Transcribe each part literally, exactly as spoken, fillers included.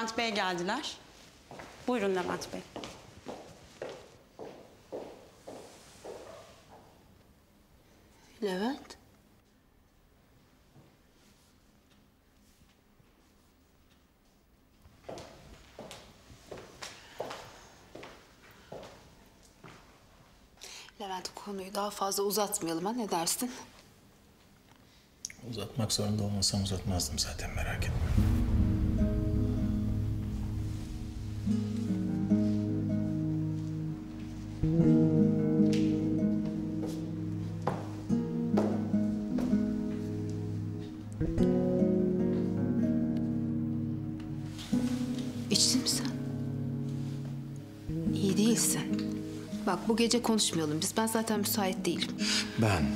Levent Bey geldiler. Buyurun Levent Bey. Levent? Levent, konuyu daha fazla uzatmayalım ha, ne dersin? Uzatmak zorunda olmasam uzatmazdım zaten, merak etme. İçtin mi sen? İyi değilsin. Bak, bu gece konuşmayalım biz. Ben zaten müsait değilim. Ben...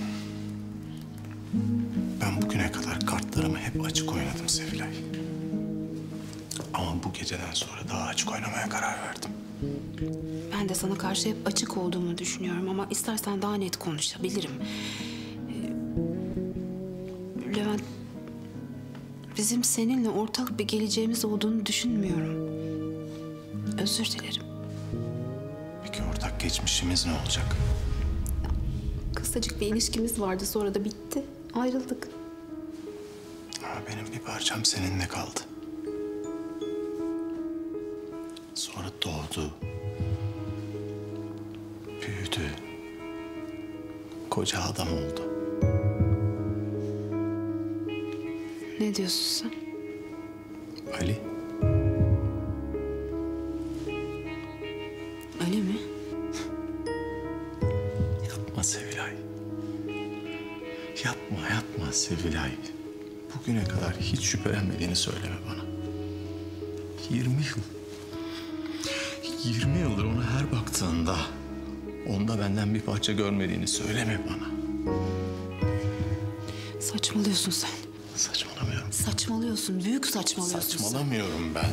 Ben bugüne kadar kartlarımı hep açık oynadım Sevilay. Ama bu geceden sonra daha açık oynamaya karar verdim. Ben de sana karşı hep açık olduğumu düşünüyorum ama istersen daha net konuşabilirim. Ee, Levent, bizim seninle ortak bir geleceğimiz olduğunu düşünmüyorum. Özür dilerim. Peki ortak geçmişimiz ne olacak? Kısacık bir ilişkimiz vardı, sonra da bitti. Ayrıldık. Ama benim bir parçam seninle kaldı. Sonra doğdu, büyüdü, koca adam oldu. Ne diyorsun sen? Ali. Ali mi? Yapma Sevilay. Yapma, yapma Sevilay. Bugüne kadar hiç şüphelenmediğini söyleme bana. Yirmi yıl. Yirmi yıldır ona her baktığında onda benden bir parça görmediğini söyleme bana. Saçmalıyorsun sen. Saçmalamıyorum. Saçmalıyorsun, büyük saçmalıyorsun. Saçmalamıyorum ben.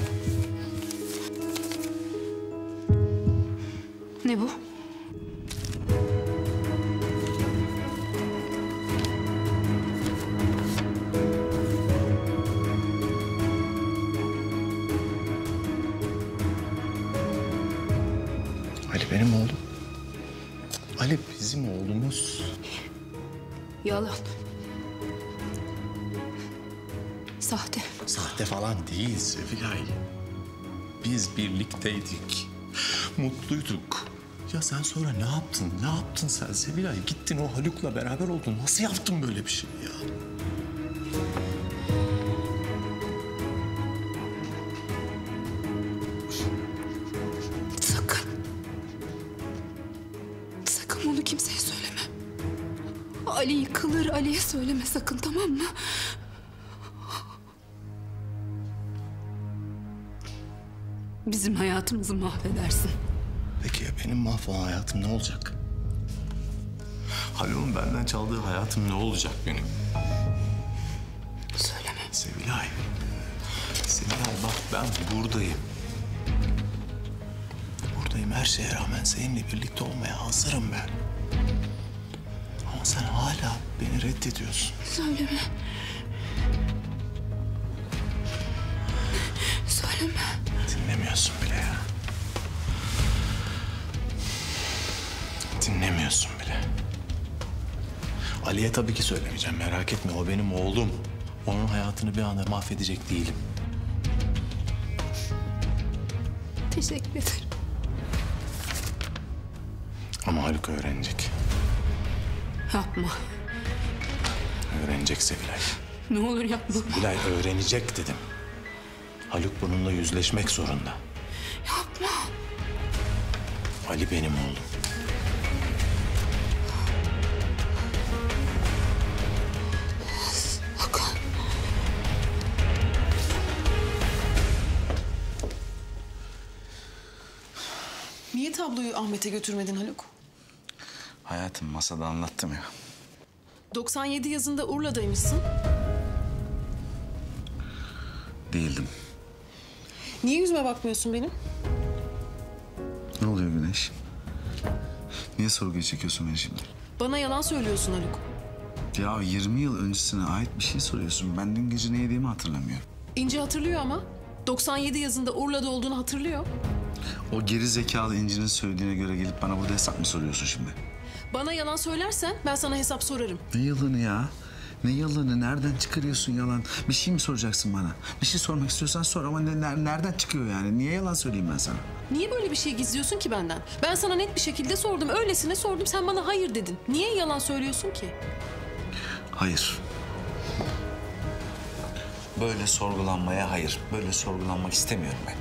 Ne bu? Ali benim oğlum. Ali bizim oğlumuz. Yalan. Sahte. Sahte falan değil Sevilay. Biz birlikteydik. Mutluyduk. Ya sen sonra ne yaptın? Ne yaptın sen Sevilay? Gittin o Haluk'la beraber oldun. Nasıl yaptın böyle bir şey ya? Bunu kimseye söyleme. Ali yıkılır, Ali'ye söyleme sakın, tamam mı? Bizim hayatımızı mahvedersin. Peki ya benim mahvolan hayatım ne olacak? Haluk'un benden çaldığı hayatım ne olacak benim? Söyleme. Sevilay. Sevilay bak, ben buradayım. Her şeye rağmen seninle birlikte olmaya hazırım ben. Ama sen hala beni reddediyorsun. Söyleme. Söyleme. Dinlemiyorsun bile ya. Dinlemiyorsun bile. Ali'ye tabii ki söylemeyeceğim, merak etme. O benim oğlum. Onun hayatını bir anda mahvedecek değilim. Teşekkür ederim. Ama Haluk öğrenecek. Yapma. Öğrenecek Sevilay. Ne olur yapma. Sevilay öğrenecek dedim. Haluk bununla yüzleşmek zorunda. Yapma. Ali benim oğlum. Hakan. Niye tabloyu Ahmet'e götürmedin Haluk? Hayatım, masada anlattım ya. doksan yedi yazında Urla'daymışsın. Değildim. Niye yüzüme bakmıyorsun benim? Ne oluyor Güneş? Niye sorguya çekiyorsun beni şimdi? Bana yalan söylüyorsun Haluk. Ya yirmi yıl öncesine ait bir şey soruyorsun. Ben dün gece ne yediğimi hatırlamıyorum. İnci hatırlıyor ama. doksan yedi yazında Urla'da olduğunu hatırlıyor. O geri zekalı İnci'nin söylediğine göre gelip bana burada hesap mı soruyorsun şimdi? Bana yalan söylersen ben sana hesap sorarım. Ne yalanı ya? Ne yalanı? Nereden çıkarıyorsun yalan? Bir şey mi soracaksın bana? Bir şey sormak istiyorsan sor ama ne, nereden çıkıyor yani? Niye yalan söyleyeyim ben sana? Niye böyle bir şey gizliyorsun ki benden? Ben sana net bir şekilde sordum. Öylesine sordum. Sen bana hayır dedin. Niye yalan söylüyorsun ki? Hayır. Böyle sorgulanmaya hayır. Böyle sorgulanmak istemiyorum ben.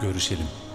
Görüşelim.